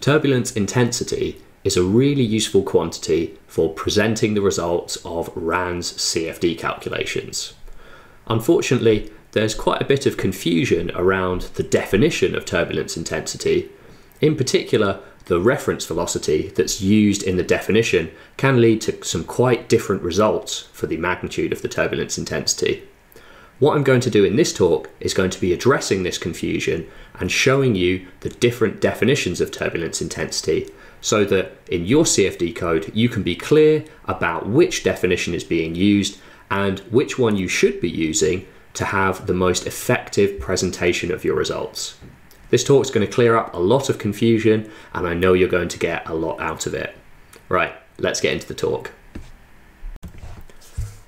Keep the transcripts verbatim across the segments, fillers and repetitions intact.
Turbulence intensity is a really useful quantity for presenting the results of RANS C F D calculations. Unfortunately, there's quite a bit of confusion around the definition of turbulence intensity. In particular, the reference velocity that's used in the definition can lead to some quite different results for the magnitude of the turbulence intensity. What I'm going to do in this talk is going to be addressing this confusion and showing you the different definitions of turbulence intensity so that in your C F D code you can be clear about which definition is being used and which one you should be using to have the most effective presentation of your results. This talk is going to clear up a lot of confusion, and I know you're going to get a lot out of it. Right, let's get into the talk.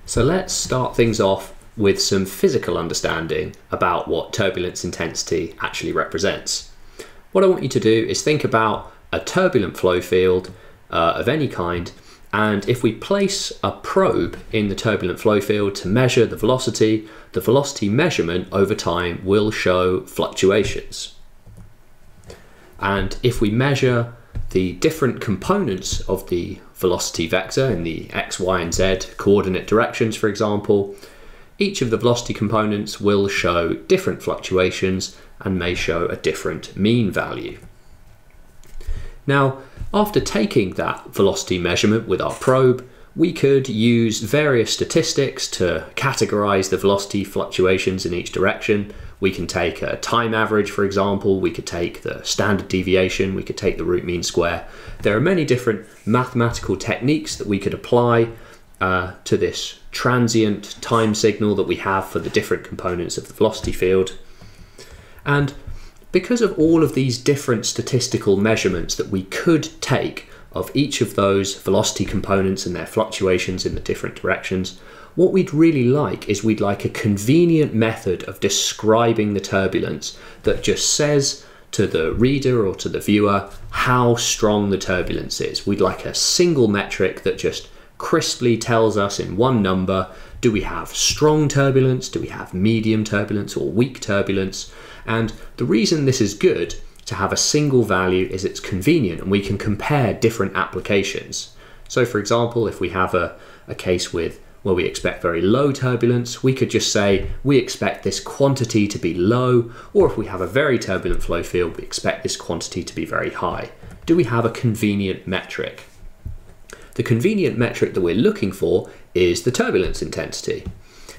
So let's start things off with some physical understanding about what turbulence intensity actually represents. What I want you to do is think about a turbulent flow field uh, of any kind, and if we place a probe in the turbulent flow field to measure the velocity, the velocity measurement over time will show fluctuations. And if we measure the different components of the velocity vector in the x, y, and z coordinate directions, for example, each of the velocity components will show different fluctuations and may show a different mean value. Now, after taking that velocity measurement with our probe, we could use various statistics to categorize the velocity fluctuations in each direction. We can take a time average, for example, we could take the standard deviation, we could take the root mean square. There are many different mathematical techniques that we could apply Uh, to this transient time signal that we have for the different components of the velocity field. And because of all of these different statistical measurements that we could take of each of those velocity components and their fluctuations in the different directions, what we'd really like is we'd like a convenient method of describing the turbulence that just says to the reader or to the viewer how strong the turbulence is. We'd like a single metric that just crisply tells us in one number, do we have strong turbulence, do we have medium turbulence or weak turbulence? And the reason this is good to have a single value is it's convenient and we can compare different applications. So for example, if we have a, a case with where we expect very low turbulence, we could just say we expect this quantity to be low, or if we have a very turbulent flow field, we expect this quantity to be very high. Do we have a convenient metric? The convenient metric that we're looking for is the turbulence intensity.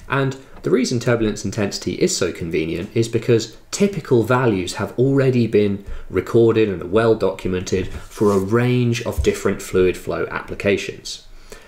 And the reason turbulence intensity is so convenient is because typical values have already been recorded and are well documented for a range of different fluid flow applications.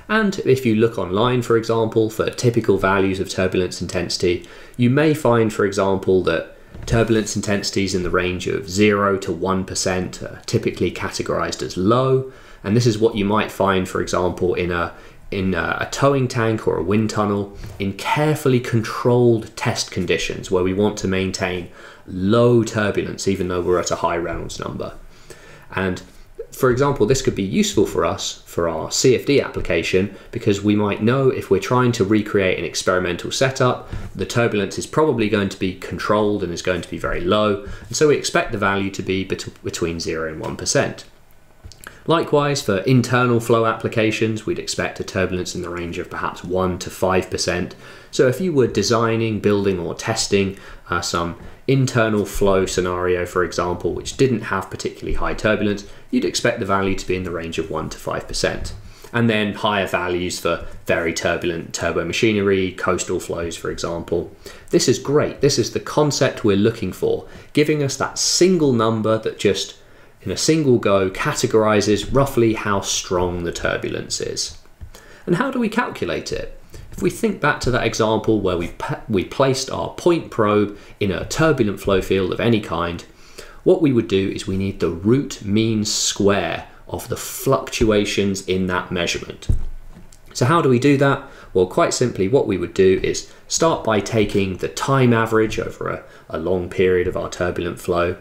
And if you look online, for example, for typical values of turbulence intensity, you may find, for example, that turbulence intensities in the range of zero to one percent are typically categorized as low. And this is what you might find, for example, in a in a, a towing tank or a wind tunnel in carefully controlled test conditions where we want to maintain low turbulence, even though we're at a high Reynolds number. And for example, this could be useful for us for our C F D application because we might know if we're trying to recreate an experimental setup, the turbulence is probably going to be controlled and is going to be very low. And so we expect the value to be bet- between zero and one percent. Likewise, for internal flow applications, we'd expect a turbulence in the range of perhaps one to five percent. So if you were designing, building, or testing uh, some internal flow scenario, for example, which didn't have particularly high turbulence, you'd expect the value to be in the range of one to five percent. And then higher values for very turbulent turbomachinery, coastal flows, for example. This is great. This is the concept we're looking for, giving us that single number that just in a single go categorizes roughly how strong the turbulence is. And how do we calculate it? If we think back to that example where we, we placed our point probe in a turbulent flow field of any kind, what we would do is we need the root mean square of the fluctuations in that measurement. So how do we do that? Well, quite simply, what we would do is start by taking the time average over a, a long period of our turbulent flow,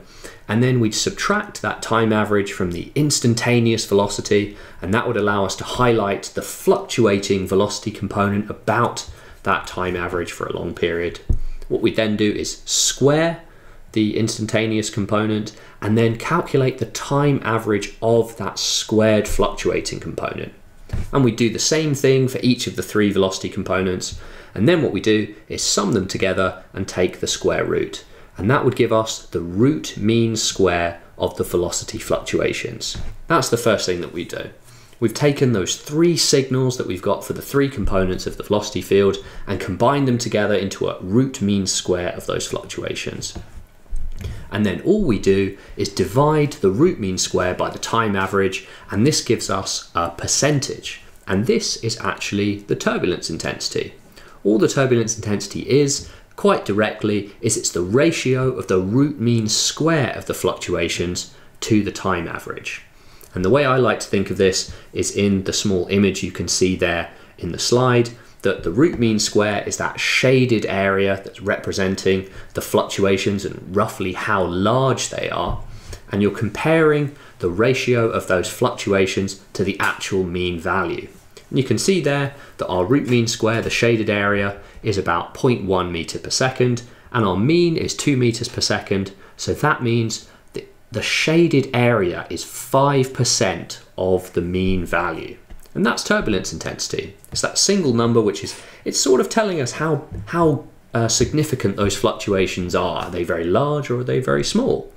and then we'd subtract that time average from the instantaneous velocity, and that would allow us to highlight the fluctuating velocity component about that time average for a long period. What we then do is square the instantaneous component, and then calculate the time average of that squared fluctuating component. And we do the same thing for each of the three velocity components. And then what we do is sum them together and take the square root. And that would give us the root mean square of the velocity fluctuations. That's the first thing that we do. We've taken those three signals that we've got for the three components of the velocity field and combined them together into a root mean square of those fluctuations. And then all we do is divide the root mean square by the time average, and this gives us a percentage. And this is actually the turbulence intensity. All the turbulence intensity is, quite directly, is it's the ratio of the root mean square of the fluctuations to the time average. And the way I like to think of this is in the small image you can see there in the slide, that the root mean square is that shaded area that's representing the fluctuations and roughly how large they are. And you're comparing the ratio of those fluctuations to the actual mean value. And you can see there that our root mean square, the shaded area, is about zero point one meter per second, and our mean is two meters per second. So that means that the shaded area is five percent of the mean value. And that's turbulence intensity. It's that single number which is, it's sort of telling us how, how uh, significant those fluctuations are. Are they very large or are they very small?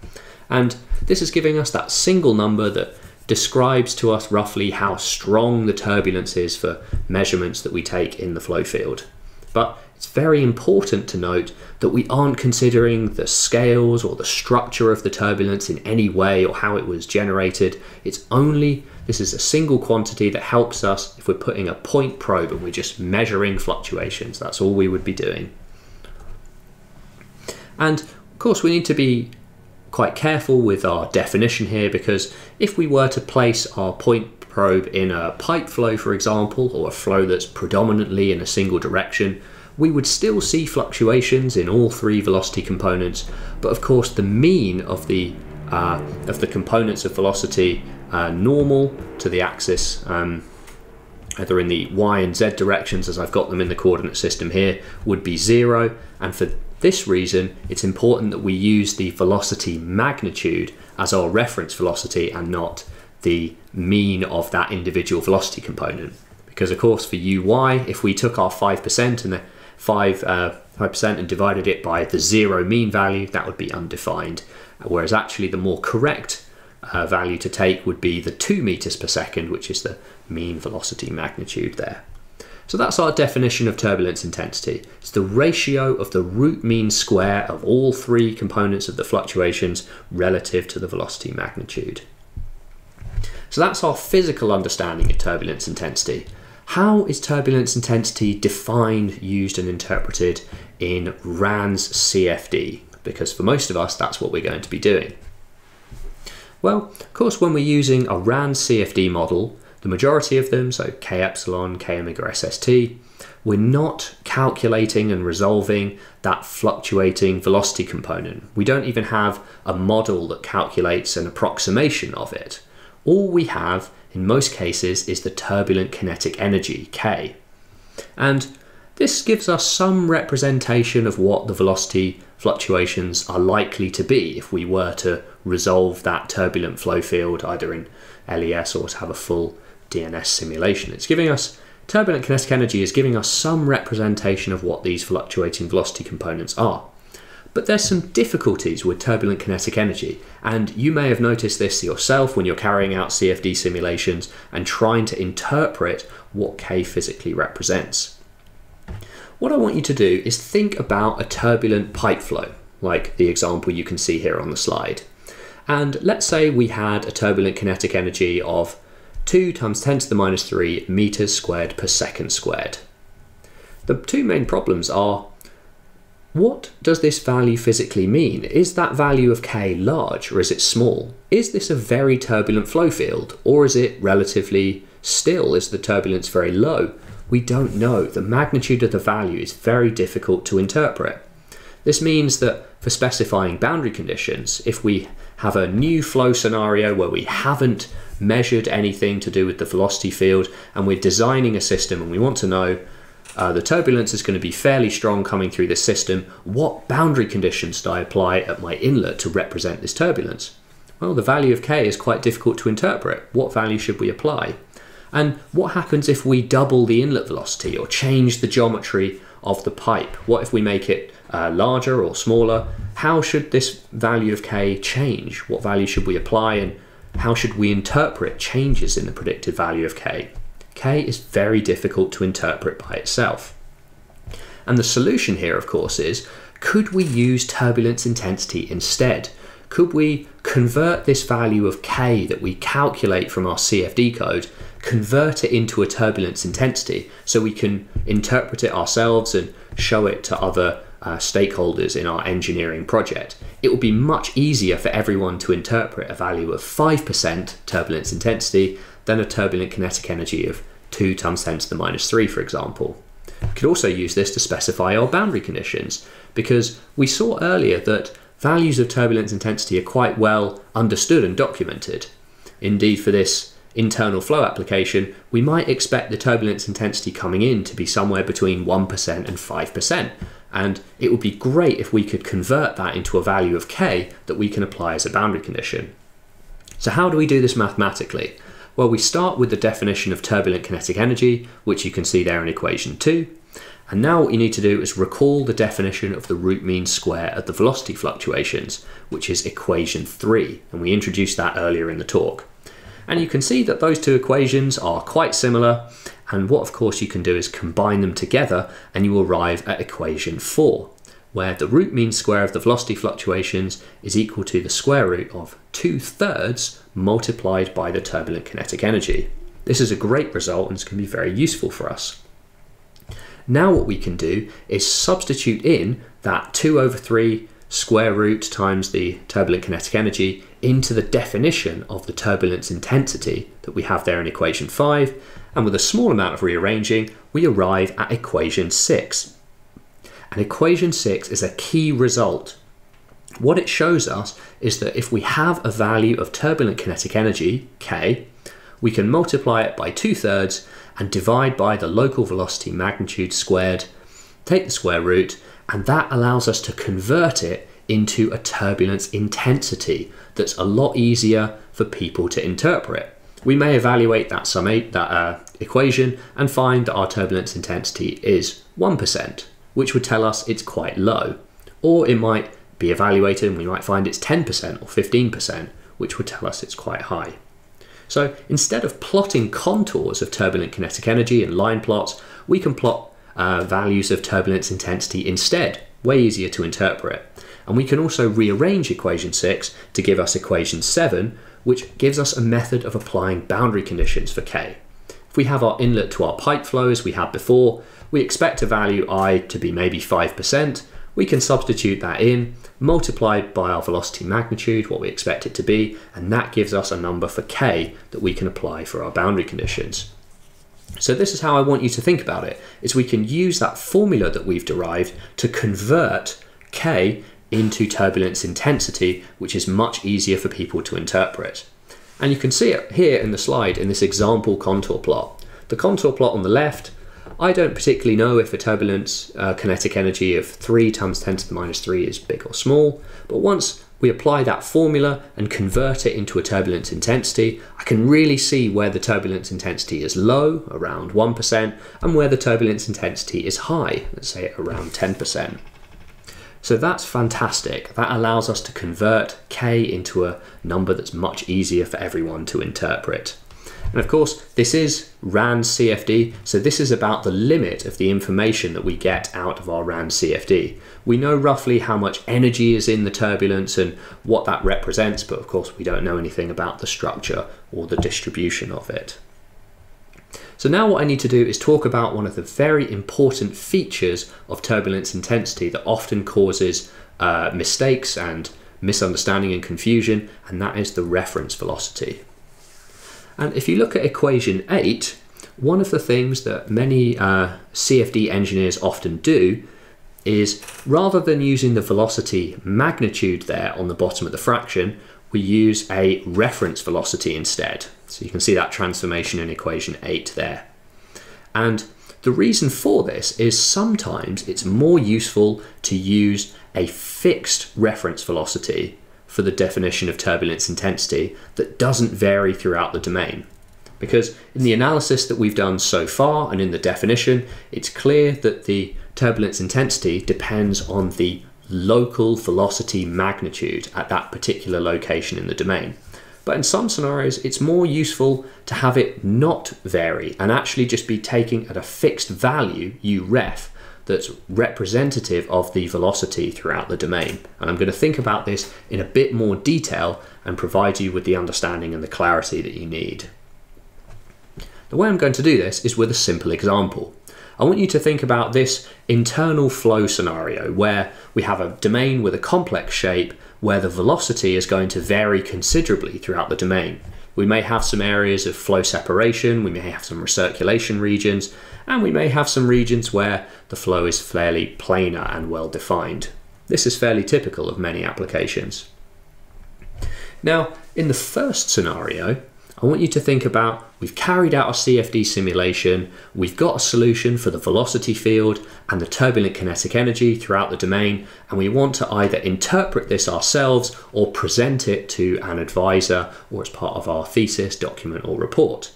And this is giving us that single number that describes to us roughly how strong the turbulence is for measurements that we take in the flow field. But it's very important to note that we aren't considering the scales or the structure of the turbulence in any way or how it was generated. It's only, this is a single quantity that helps us if we're putting a point probe and we're just measuring fluctuations. That's all we would be doing. And of course we need to be quite careful with our definition here, because if we were to place our point probe in a pipe flow, for example, or a flow that's predominantly in a single direction, we would still see fluctuations in all three velocity components, but of course the mean of the uh, of the components of velocity uh, normal to the axis, um, either in the y and z directions as I've got them in the coordinate system here, would be zero. And for this reason, it's important that we use the velocity magnitude as our reference velocity and not the mean of that individual velocity component, because of course for uy, if we took our five percent and the five uh five percent and divided it by the zero mean value, that would be undefined, whereas actually the more correct uh, value to take would be the two meters per second, which is the mean velocity magnitude there. So that's our definition of turbulence intensity. It's the ratio of the root mean square of all three components of the fluctuations relative to the velocity magnitude. So that's our physical understanding of turbulence intensity. How is turbulence intensity defined, used and interpreted in RANS C F D? Because for most of us, that's what we're going to be doing. Well, of course, when we're using a RANS C F D model, the majority of them, so k epsilon, k omega S S T, we're not calculating and resolving that fluctuating velocity component. We don't even have a model that calculates an approximation of it. All we have in most cases is the turbulent kinetic energy, K. And this gives us some representation of what the velocity fluctuations are likely to be if we were to resolve that turbulent flow field either in L E S or to have a full D N S simulation. It's giving us, turbulent kinetic energy is giving us some representation of what these fluctuating velocity components are. But there's some difficulties with turbulent kinetic energy, and you may have noticed this yourself when you're carrying out C F D simulations and trying to interpret what K physically represents. What I want you to do is think about a turbulent pipe flow, like the example you can see here on the slide. And let's say we had a turbulent kinetic energy of two times ten to the minus three meters squared per second squared. The two main problems are, what does this value physically mean? Is that value of K large or is it small? Is this a very turbulent flow field or is it relatively still? Is the turbulence very low? We don't know. The magnitude of the value is very difficult to interpret. This means that for specifying boundary conditions, if we have a new flow scenario where we haven't measured anything to do with the velocity field and we're designing a system and we want to know Uh, the turbulence is going to be fairly strong coming through this system. What boundary conditions do I apply at my inlet to represent this turbulence? Well, the value of k is quite difficult to interpret. What value should we apply? And what happens if we double the inlet velocity or change the geometry of the pipe? What if we make it uh, larger or smaller? How should this value of k change? What value should we apply, and how should we interpret changes in the predicted value of k? K is very difficult to interpret by itself. And the solution here, of course, is could we use turbulence intensity instead? Could we convert this value of k that we calculate from our C F D code, convert it into a turbulence intensity so we can interpret it ourselves and show it to other uh, stakeholders in our engineering project? It would be much easier for everyone to interpret a value of five percent turbulence intensity than a turbulent kinetic energy of two times ten to the minus three, for example. We could also use this to specify our boundary conditions, because we saw earlier that values of turbulence intensity are quite well understood and documented. Indeed, for this internal flow application, we might expect the turbulence intensity coming in to be somewhere between one percent and five percent, and it would be great if we could convert that into a value of k that we can apply as a boundary condition. So how do we do this mathematically? Well, we start with the definition of turbulent kinetic energy, which you can see there in equation two. And now what you need to do is recall the definition of the root mean square of the velocity fluctuations, which is equation three, and we introduced that earlier in the talk. And you can see that those two equations are quite similar, and what of course you can do is combine them together and you arrive at equation four, where the root mean square of the velocity fluctuations is equal to the square root of two thirds multiplied by the turbulent kinetic energy. This is a great result and it's going to be very useful for us. Now what we can do is substitute in that two over three square root times the turbulent kinetic energy into the definition of the turbulence intensity that we have there in equation five, and with a small amount of rearranging, we arrive at equation six. And equation six is a key result. What it shows us is that if we have a value of turbulent kinetic energy, k, we can multiply it by two thirds and divide by the local velocity magnitude squared, take the square root, and that allows us to convert it into a turbulence intensity that's a lot easier for people to interpret. We may evaluate that sum eight, that uh, equation and find that our turbulence intensity is one percent, which would tell us it's quite low. Or it might be evaluated and we might find it's ten percent or fifteen percent, which would tell us it's quite high. So instead of plotting contours of turbulent kinetic energy and line plots, we can plot uh, values of turbulence intensity instead, way easier to interpret. And we can also rearrange equation six to give us equation seven, which gives us a method of applying boundary conditions for k. If we have our inlet to our pipe flow as we had before, we expect a value I to be maybe five percent. We can substitute that in, multiplied by our velocity magnitude, what we expect it to be, and that gives us a number for k that we can apply for our boundary conditions. So this is how I want you to think about it, is we can use that formula that we've derived to convert k into turbulence intensity, which is much easier for people to interpret. And you can see it here in the slide in this example contour plot. The contour plot on the left, I don't particularly know if a turbulence uh, kinetic energy of three times ten to the minus three is big or small, but once we apply that formula and convert it into a turbulence intensity, I can really see where the turbulence intensity is low, around one percent, and where the turbulence intensity is high, let's say around ten percent. So that's fantastic. That allows us to convert k into a number that's much easier for everyone to interpret. And of course, this is RANS C F D, so this is about the limit of the information that we get out of our RANS C F D. We know roughly how much energy is in the turbulence and what that represents, but of course we don't know anything about the structure or the distribution of it. So now what I need to do is talk about one of the very important features of turbulence intensity that often causes uh, mistakes and misunderstanding and confusion, and that is the reference velocity. And if you look at equation eight, one of the things that many uh, C F D engineers often do is rather than using the velocity magnitude there on the bottom of the fraction, we use a reference velocity instead. So you can see that transformation in equation eight there. And The reason for this is sometimes it's more useful to use a fixed reference velocity for the definition of turbulence intensity that doesn't vary throughout the domain. Because in the analysis that we've done so far and in the definition, it's clear that the turbulence intensity depends on the local velocity magnitude at that particular location in the domain. But in some scenarios, it's more useful to have it not vary and actually just be taking at a fixed value, U ref, that's representative of the velocity throughout the domain. And I'm going to think about this in a bit more detail and provide you with the understanding and the clarity that you need. The way I'm going to do this is with a simple example. I want you to think about this internal flow scenario where we have a domain with a complex shape where the velocity is going to vary considerably throughout the domain. We may have some areas of flow separation, we may have some recirculation regions, and we may have some regions where the flow is fairly planar and well defined. This is fairly typical of many applications. Now, in the first scenario, I want you to think about, we've carried out a C F D simulation, we've got a solution for the velocity field and the turbulent kinetic energy throughout the domain, and we want to either interpret this ourselves or present it to an advisor or as part of our thesis, document or report.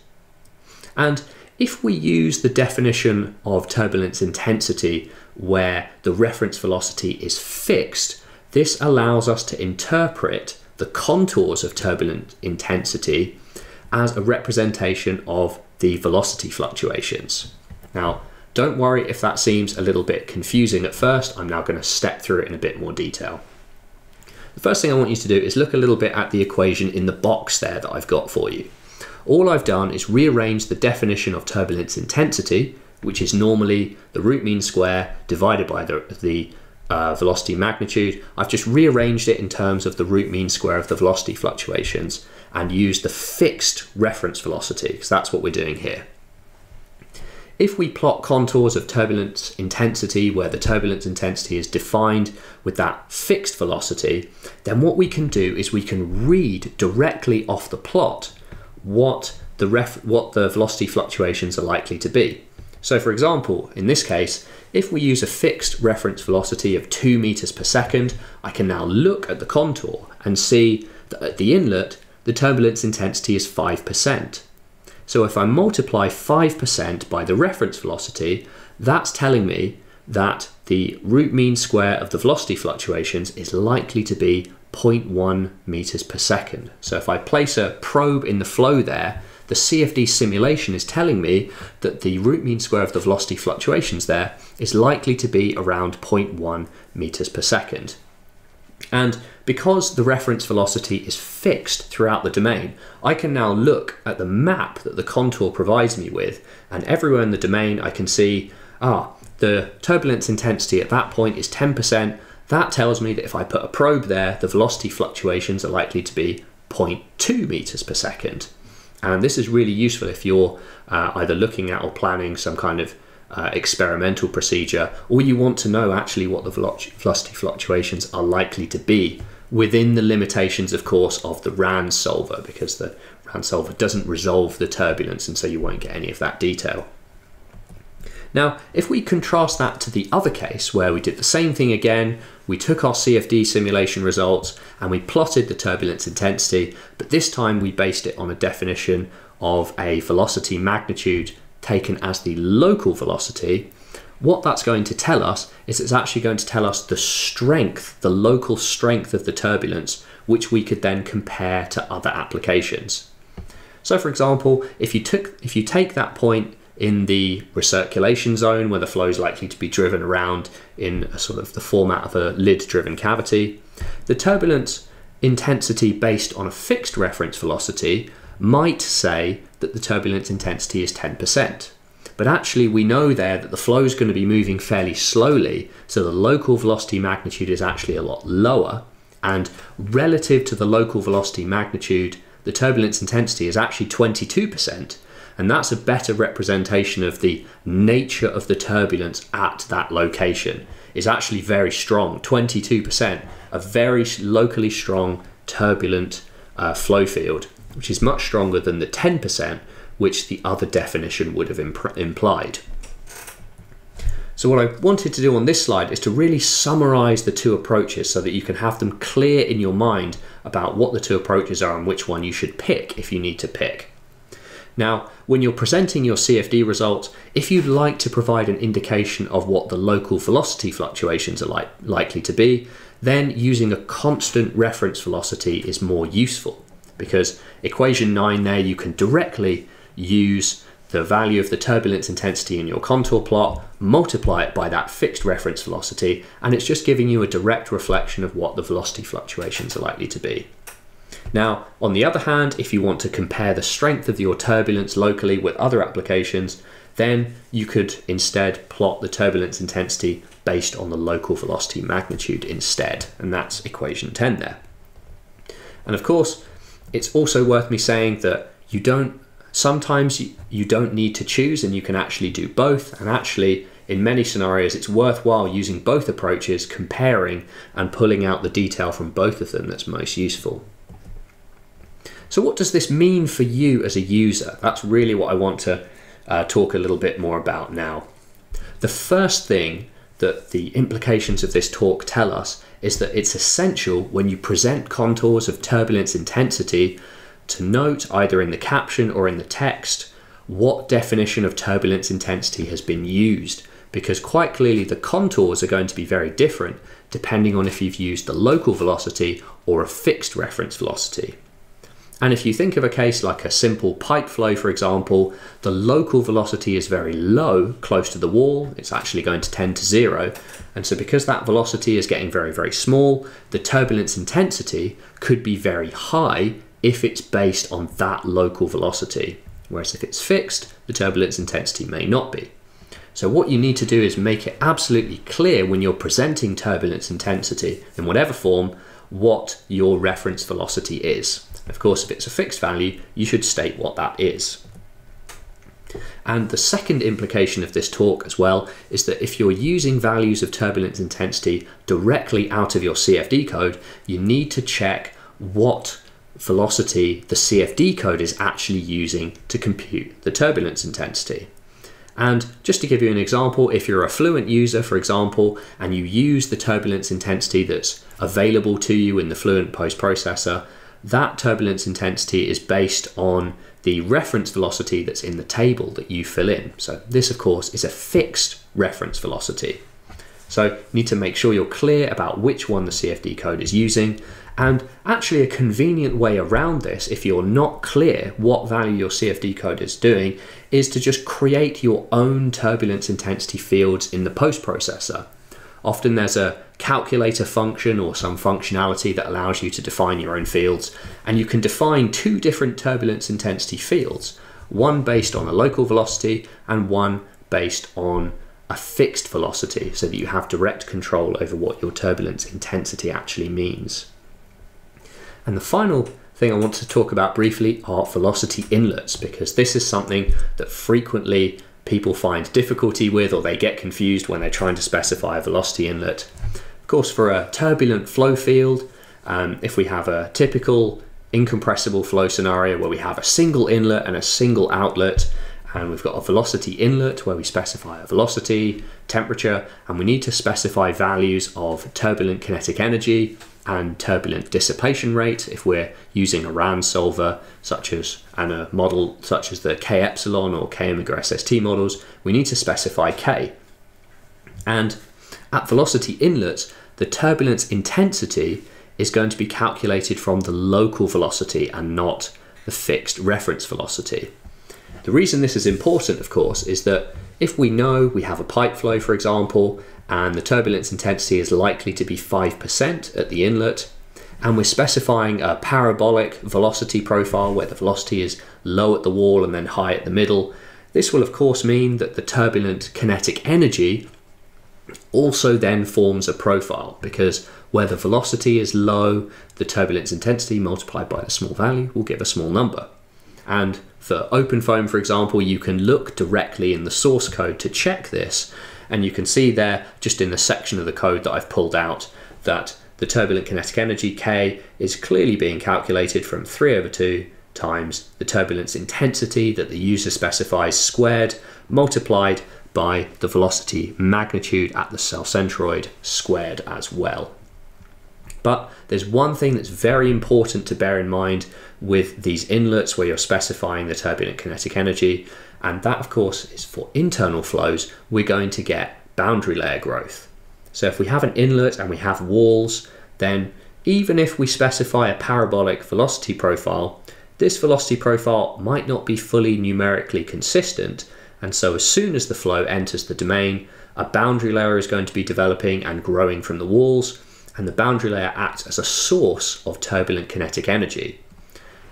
And if we use the definition of turbulence intensity where the reference velocity is fixed, this allows us to interpret the contours of turbulent intensity as a representation of the velocity fluctuations. Now, don't worry if that seems a little bit confusing at first. I'm now going to step through it in a bit more detail. The first thing I want you to do is look a little bit at the equation in the box there that I've got for you. All I've done is rearrange the definition of turbulence intensity, which is normally the root mean square divided by the, the Uh, velocity magnitude. I've just rearranged it in terms of the root mean square of the velocity fluctuations and used the fixed reference velocity because that's what we're doing here. If we plot contours of turbulence intensity where the turbulence intensity is defined with that fixed velocity, then what we can do is we can read directly off the plot what the ref what the velocity fluctuations are likely to be. So for example, in this case, if we use a fixed reference velocity of two meters per second, I can now look at the contour and see that at the inlet, the turbulence intensity is five percent. So if I multiply five percent by the reference velocity, that's telling me that the root mean square of the velocity fluctuations is likely to be zero point one meters per second. So if I place a probe in the flow there, the C F D simulation is telling me that the root mean square of the velocity fluctuations there is likely to be around zero point one meters per second. And because the reference velocity is fixed throughout the domain, I can now look at the map that the contour provides me with, and everywhere in the domain I can see, ah, the turbulence intensity at that point is ten percent. That tells me that if I put a probe there, the velocity fluctuations are likely to be zero point two meters per second. And this is really useful if you're uh, either looking at or planning some kind of uh, experimental procedure, or you want to know actually what the velocity fluctuations are likely to be within the limitations, of course, of the RANS solver, because the RANS solver doesn't resolve the turbulence, and so you won't get any of that detail. Now, if we contrast that to the other case where we did the same thing again, we took our C F D simulation results and we plotted the turbulence intensity, but this time we based it on a definition of a velocity magnitude taken as the local velocity. What that's going to tell us is it's actually going to tell us the strength, the local strength of the turbulence, which we could then compare to other applications. So for example, if you took, if you take that point in the recirculation zone where the flow is likely to be driven around in a sort of the format of a lid-driven cavity, the turbulence intensity based on a fixed reference velocity might say that the turbulence intensity is ten percent. But actually we know there that the flow is going to be moving fairly slowly, so the local velocity magnitude is actually a lot lower, and relative to the local velocity magnitude, the turbulence intensity is actually twenty-two percent. And that's a better representation of the nature of the turbulence at that location. It's actually very strong, twenty-two percent, a very locally strong turbulent uh, flow field, which is much stronger than the ten percent, which the other definition would have imp- implied. So what I wanted to do on this slide is to really summarize the two approaches so that you can have them clear in your mind about what the two approaches are and which one you should pick if you need to pick. Now, when you're presenting your C F D results, if you'd like to provide an indication of what the local velocity fluctuations are like, likely to be, then using a constant reference velocity is more useful, because equation nine there, you can directly use the value of the turbulence intensity in your contour plot, multiply it by that fixed reference velocity, and it's just giving you a direct reflection of what the velocity fluctuations are likely to be. Now, on the other hand, if you want to compare the strength of your turbulence locally with other applications, then you could instead plot the turbulence intensity based on the local velocity magnitude instead, and that's equation ten there. And of course, it's also worth me saying that you don't, sometimes you, you don't need to choose, and you can actually do both, and actually in many scenarios it's worthwhile using both approaches, comparing and pulling out the detail from both of them that's most useful. So what does this mean for you as a user? That's really what I want to uh, talk a little bit more about now. The first thing that the implications of this talk tell us is that it's essential when you present contours of turbulence intensity to note either in the caption or in the text what definition of turbulence intensity has been used, because quite clearly the contours are going to be very different depending on if you've used the local velocity or a fixed reference velocity. And if you think of a case like a simple pipe flow, for example, the local velocity is very low, close to the wall. It's actually going to tend to zero. And so because that velocity is getting very, very small, the turbulence intensity could be very high if it's based on that local velocity. Whereas if it's fixed, the turbulence intensity may not be. So what you need to do is make it absolutely clear when you're presenting turbulence intensity in whatever form, what your reference velocity is. Of course, if it's a fixed value, you should state what that is. And the second implication of this talk as well is that if you're using values of turbulence intensity directly out of your C F D code, you need to check what velocity the C F D code is actually using to compute the turbulence intensity. And just to give you an example, if you're a Fluent user, for example, and you use the turbulence intensity that's available to you in the Fluent post-processor, that turbulence intensity is based on the reference velocity that's in the table that you fill in. So this, of course, is a fixed reference velocity. So you need to make sure you're clear about which one the C F D code is using. And actually a convenient way around this, if you're not clear what value your C F D code is doing, is to just create your own turbulence intensity fields in the post-processor. Often there's a calculator function or some functionality that allows you to define your own fields, and you can define two different turbulence intensity fields, one based on a local velocity and one based on a fixed velocity, so that you have direct control over what your turbulence intensity actually means. And the final thing I want to talk about briefly are velocity inlets, because this is something that frequently people find difficulty with, or they get confused when they're trying to specify a velocity inlet. Of course, for a turbulent flow field, um, if we have a typical incompressible flow scenario where we have a single inlet and a single outlet, and we've got a velocity inlet where we specify a velocity, temperature, and we need to specify values of turbulent kinetic energy and turbulent dissipation rate if we're using a RANS solver such as, and a model such as the k epsilon or k omega S S T models, we need to specify k. And at velocity inlets, the turbulence intensity is going to be calculated from the local velocity and not the fixed reference velocity. The reason this is important, of course, is that if we know we have a pipe flow, for example, and the turbulence intensity is likely to be five percent at the inlet, and we're specifying a parabolic velocity profile where the velocity is low at the wall and then high at the middle, this will of course mean that the turbulent kinetic energy also then forms a profile, because where the velocity is low, the turbulence intensity multiplied by a small value will give a small number. And for OpenFOAM, for example, you can look directly in the source code to check this, and you can see there, just in the section of the code that I've pulled out, that the turbulent kinetic energy, K, is clearly being calculated from three over two times the turbulence intensity that the user specifies squared, multiplied by the velocity magnitude at the cell centroid squared as well. But there's one thing that's very important to bear in mind with these inlets where you're specifying the turbulent kinetic energy, and that of course is for internal flows, we're going to get boundary layer growth. So if we have an inlet and we have walls, then even if we specify a parabolic velocity profile, this velocity profile might not be fully numerically consistent, and so as soon as the flow enters the domain, a boundary layer is going to be developing and growing from the walls, and the boundary layer acts as a source of turbulent kinetic energy.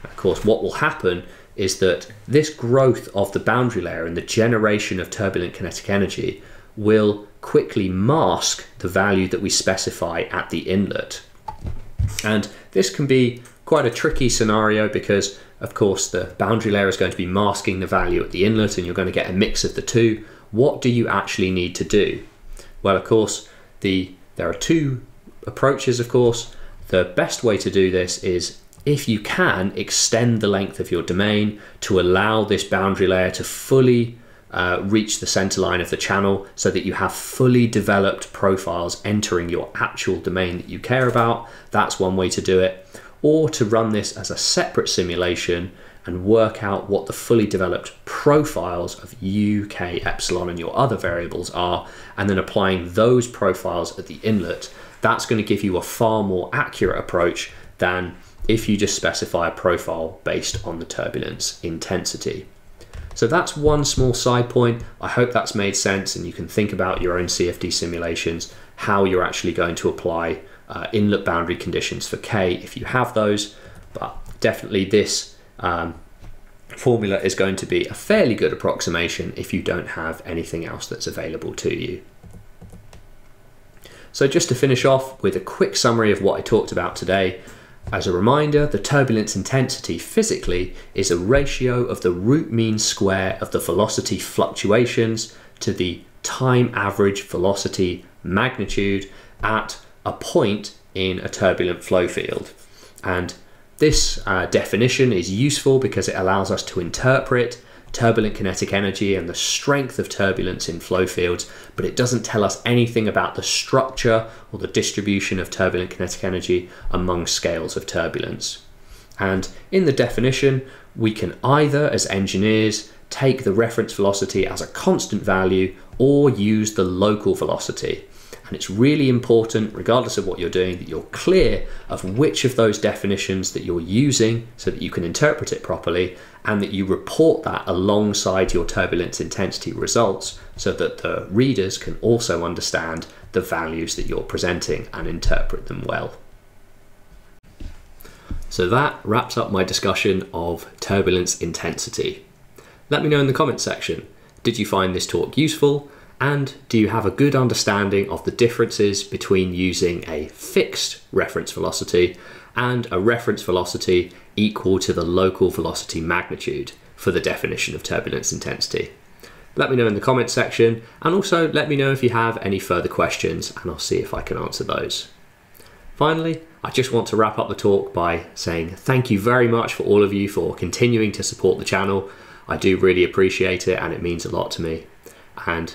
Of course, what will happen is that this growth of the boundary layer and the generation of turbulent kinetic energy will quickly mask the value that we specify at the inlet. And this can be quite a tricky scenario because, of course, the boundary layer is going to be masking the value at the inlet and you're going to get a mix of the two. What do you actually need to do? Well, of course, the there are two approaches, of course. The best way to do this is if you can extend the length of your domain to allow this boundary layer to fully uh, reach the center line of the channel so that you have fully developed profiles entering your actual domain that you care about. That's one way to do it. Or to run this as a separate simulation and work out what the fully developed profiles of u, k, epsilon and your other variables are, and then applying those profiles at the inlet. That's going to give you a far more accurate approach than if you just specify a profile based on the turbulence intensity. So that's one small side point. I hope that's made sense and you can think about your own C F D simulations, how you're actually going to apply Uh, inlet boundary conditions for K if you have those, but definitely this um, formula is going to be a fairly good approximation if you don't have anything else that's available to you. So just to finish off with a quick summary of what I talked about today, as a reminder, the turbulence intensity physically is a ratio of the root mean square of the velocity fluctuations to the time average velocity magnitude at a point in a turbulent flow field. And this uh, definition is useful because it allows us to interpret turbulent kinetic energy and the strength of turbulence in flow fields, but it doesn't tell us anything about the structure or the distribution of turbulent kinetic energy among scales of turbulence. And in the definition, we can either, as engineers, take the reference velocity as a constant value or use the local velocity. And it's really important, regardless of what you're doing, that you're clear of which of those definitions that you're using so that you can interpret it properly, and that you report that alongside your turbulence intensity results so that the readers can also understand the values that you're presenting and interpret them well. So that wraps up my discussion of turbulence intensity. Let me know in the comments section, did you find this talk useful? And do you have a good understanding of the differences between using a fixed reference velocity and a reference velocity equal to the local velocity magnitude for the definition of turbulence intensity? Let me know in the comments section, and also let me know if you have any further questions and I'll see if I can answer those. Finally, I just want to wrap up the talk by saying thank you very much for all of you for continuing to support the channel. I do really appreciate it and it means a lot to me. And